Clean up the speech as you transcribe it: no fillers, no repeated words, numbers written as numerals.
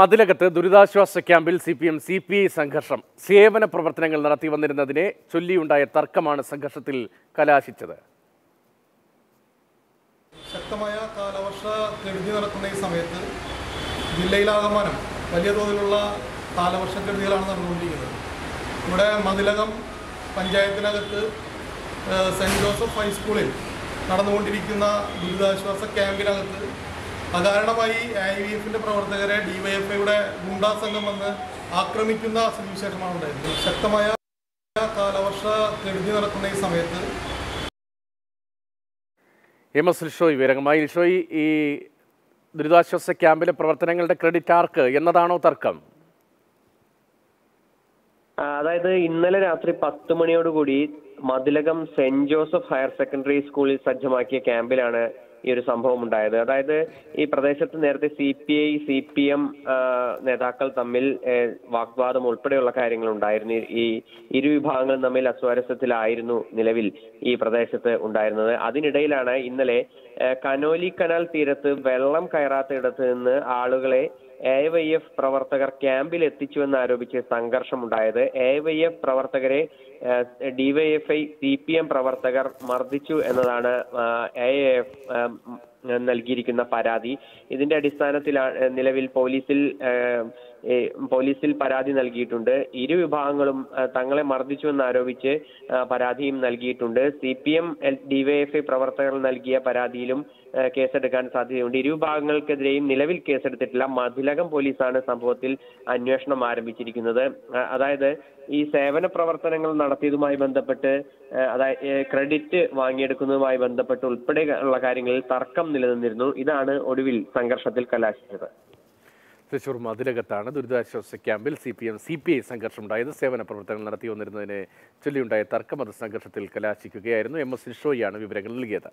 Madilakatı, Duridashwasa Kambil, CPM, CPI Sankarsham, Sevana Propertangal Narati Vandirinadine, Chulli Undaya Tarkamana Sankarshatil Kalashichada. Shaktamaya Kalavarsha, Kredina Rakunai Samet, Vilayla Manam, Valyadula, Kalavarsha Kredilana Rundi, Muda Madilagam, Panjayatinagatu, St. Joseph High School, Naranavundikina, Duridashwasa Kambil. Agarana bayi IVF'in de pravarthakaraya DYF'e Gunda Sangam vannu aakramikkunna suvisheshamaanu undayathu. Shaktamaya kaalavarsham kevidi nadakkunna ee samayathu MS Shoyi verangamai Shoyi ee Duridashwasa Campile pravarthanangalude credit arc ennadaano tarkam. അതായത് ഇന്നലെ രാത്രി 10 മണിയോട് കൂടി Mathilakam saint Joseph higher secondary സ്കൂളിൽ സജ്ജമാക്കിയ ക്യാമ്പിലാണ് ഈ ഒരു സംഭവം ഉണ്ടായത്. അതായത് ഈ പ്രദേശത്ത് നേരത്തെ സിപിഐ സിപിഎം നേതാക്കൾ തമ്മിൽ വാഗ്വാദം ഉൾപ്പെടെയുള്ള കാര്യങ്ങൾ ഉണ്ടായിരുന്നു. ഈ ഇരു വിഭാഗങ്ങളും തമ്മിൽ അസ്വാരസ്യത്തിലായിരുന്നു നിലവിൽ ഈ പ്രദേശത്ത് ഉണ്ടായിരുന്നത്. അതിനിടയിലാണ് ഇന്നലെ കനോലി കനാൽ തീരത്ത് വെള്ളം കയറാത്തിടത്ത് നിന്ന് ആളുകളെ AYF പ്രവർത്തകർ ക്യാമ്പിൽ എത്തിച്ചുവെന്ന് ആരോപിച്ച് സംഘർഷമുണ്ടായത്. AYF പ്രവർത്തകരെ DYFI CPM പ്രവർത്തകർ മർദ്ദിച്ചു എന്നതാണ് AYF നൽകിയിരിക്കുന്ന പരാതി. ഇതിന്റെ അടിസ്ഥാനത്തിലാണ് നിലവിൽ പോലീസിൽ പരാതി നൽകിയിട്ടുണ്ട്. ഇരു വിഭാഗങ്ങളും തങ്ങളെ മർദ്ദിച്ചു എന്ന് ആരോപിച്ച് പരാതിയും നൽകിയിട്ടുണ്ട്. സിപിഎം ഡിവൈഎഫ്ഐ പ്രവർത്തകർ നൽകിയ പരാതിയിലും കേസെടുക്കാൻ സാധ്യതയുണ്ട്. ഇരു വിഭാഗങ്ങൾക്കെതിരെയും നിലവിൽ കേസെടുത്തിട്ടില്ല. മതിലകം പോലീസാണ് സംഭവത്തിൽ അന്വേഷണം ആരംഭിച്ചിരിക്കുന്നത്. അതായത് ഈ സേവന പ്രവർത്തനങ്ങൾ നടത്തിയതുമായി ബന്ധപ്പെട്ട് അതായത് ക്രെഡിറ്റ് വാങ്ങിയെടുക്കുന്നതുമായി ബന്ധപ്പെട്ട് ഉൾപ്പെടെ ഉള്ള കാര്യങ്ങളിൽ തർക്കം നിലനിന്നിരുന്നു. ഇതാണ് ഒടുവിൽ സംഘർഷത്തിൽ കലാശിച്ചത്. തൃശൂർ മതിലകത്താണ് ദുരിതാശ്വാസ ക്യാമ്പിൽ സിപിഎം സിപിഐ സംഘർഷമുണ്ടായത്. സേവന പ്രവർത്തനങ്ങൾ നടത്തി വന്നിരുന്നതിനെ ചൊല്ലിയുണ്ടായ തർക്കം അത് സംഘർഷത്തിൽ കലാശിക്കുകയായിരുന്നു. MS ഷോയാണ് വിവരങ്ങൾ നൽകിയത്.